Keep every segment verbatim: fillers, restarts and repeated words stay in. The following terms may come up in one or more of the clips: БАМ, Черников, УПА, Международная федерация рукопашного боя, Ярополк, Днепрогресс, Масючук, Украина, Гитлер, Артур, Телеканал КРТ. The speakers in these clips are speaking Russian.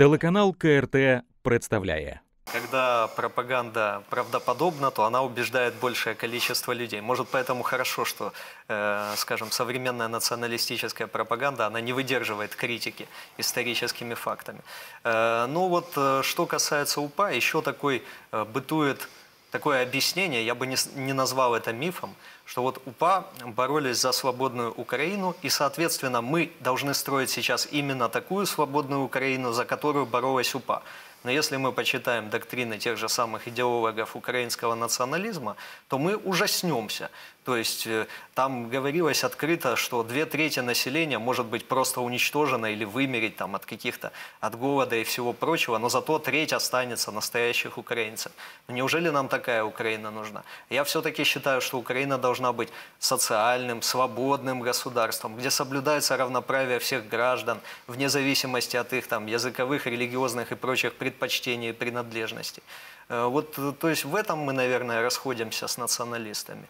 Телеканал КРТ представляє. Когда пропаганда правдоподобна, то она убеждает большее количество людей. Может, поэтому хорошо, что, э, скажем, современная националистическая пропаганда, она не выдерживает критики историческими фактами. Э, ну вот, что касается УПА, еще такой э, бытует такое объяснение, я бы не, не назвал это мифом, что вот УПА боролись за свободную Украину, и, соответственно, мы должны строить сейчас именно такую свободную Украину, за которую боролась УПА. Но если мы почитаем доктрины тех же самых идеологов украинского национализма, то мы ужаснемся. То есть там говорилось открыто, что две трети населения может быть просто уничтожено или вымереть там, от каких-то, от голода и всего прочего, но зато треть останется настоящих украинцев. Неужели нам такая Украина нужна? Я все-таки считаю, что Украина должна быть социальным, свободным государством, где соблюдается равноправие всех граждан, вне зависимости от их там, языковых, религиозных и прочих предприятий. Предпочтений и принадлежностей. Вот, то есть в этом мы, наверное, расходимся с националистами.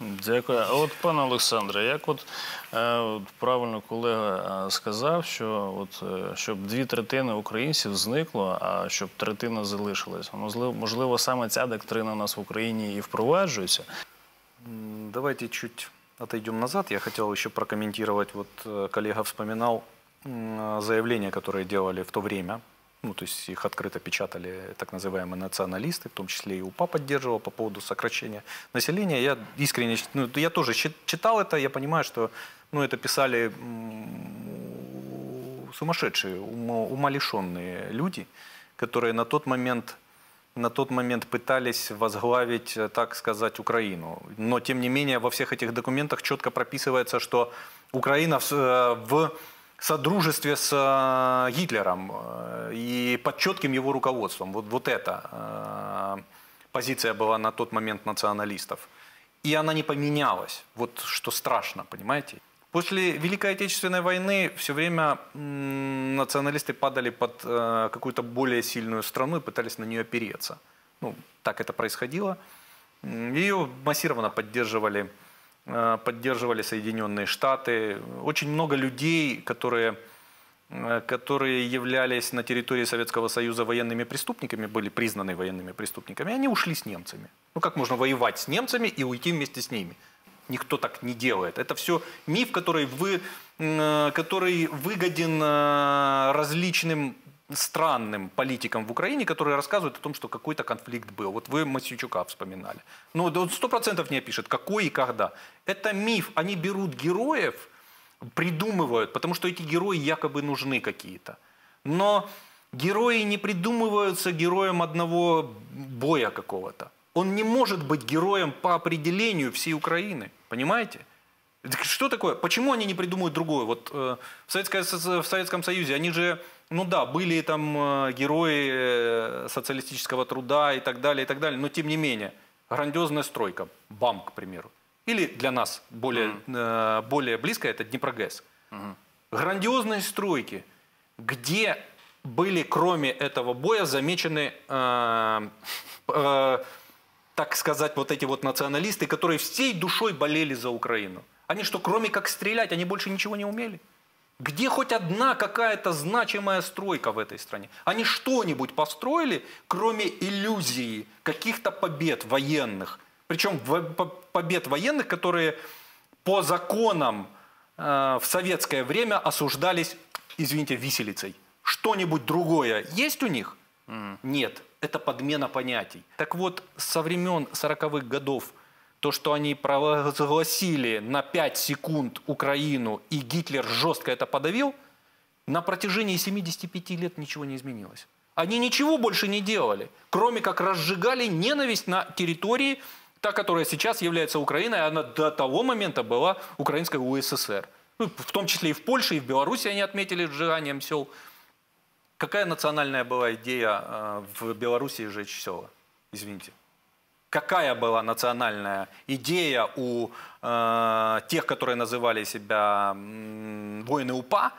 Дякую. А от, пане Олександре, як от, е, правильно колега сказав, що от, щоб дві третини українців зникло, а щоб третина залишилась. Можливо, можливо, саме ця доктрина у нас в Україні і впроваджується. Давайте чуть отойдем назад. Я хотел еще прокомментировать, вот коллега вспоминал заявления, которые делали в то время. Ну, то есть их открыто печатали так называемые националисты, в том числе и УПА поддерживала по поводу сокращения населения. Я искренне, ну, я тоже читал это, я понимаю, что, ну, это писали сумасшедшие, умалишенные люди, которые на тот момент, на тот момент пытались возглавить, так сказать, Украину. Но, тем не менее, во всех этих документах четко прописывается, что Украина в... в содружестве с Гитлером и под четким его руководством. Вот, вот эта позиция была на тот момент националистов. И она не поменялась. Вот что страшно, понимаете? После Великой Отечественной войны все время националисты падали под какую-то более сильную страну и пытались на нее опереться. Ну, так это происходило. Ее массированно поддерживали поддерживали Соединенные Штаты. Очень много людей, которые, которые являлись на территории Советского Союза военными преступниками, были признаны военными преступниками, они ушли с немцами. Ну как можно воевать с немцами и уйти вместе с ними? Никто так не делает. Это все миф, который, вы, который выгоден различным странным политикам в Украине, которые рассказывают о том, что какой-то конфликт был. Вот вы Масючука вспоминали. Ну, он сто процентов не опишет, какой и когда. Это миф. Они берут героев, придумывают, потому что эти герои якобы нужны какие-то. Но герои не придумываются героем одного боя какого-то. Он не может быть героем по определению всей Украины. Понимаете? Что такое? Почему они не придумывают другое? Вот э, в, Советское, в Советском Союзе они же, ну да, были там э, герои социалистического труда и так далее, и так далее, но тем не менее, грандиозная стройка, БАМ, к примеру. Или для нас более, mm-hmm. э, более близко это Днепрогресс. Mm-hmm. Грандиозные стройки, где были, кроме этого боя, замечены... Э, э, так сказать, вот эти вот националисты, которые всей душой болели за Украину. Они что, кроме как стрелять, они больше ничего не умели? Где хоть одна какая-то значимая стройка в этой стране? Они что-нибудь построили, кроме иллюзии каких-то побед военных? Причем побед военных, которые по законам э, в советское время осуждались, извините, виселицей. Что-нибудь другое есть у них? Mm. Нет. Это подмена понятий. Так вот, со времен сороковых годов то, что они провозгласили на пять секунд Украину, и Гитлер жестко это подавил, на протяжении семидесяти пяти лет ничего не изменилось. Они ничего больше не делали, кроме как разжигали ненависть на территории, та, которая сейчас является Украиной, она до того момента была украинской УССР. Ну, в том числе и в Польше, и в Беларуси они отметили сжиганием сел. Какая национальная была идея в Белоруссии сжечь села? Извините. Какая была национальная идея у э, тех, которые называли себя э, воины УПА?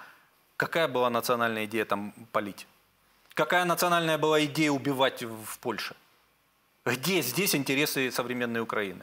Какая была национальная идея там палить? Какая национальная была идея убивать в Польше? Где здесь интересы современной Украины?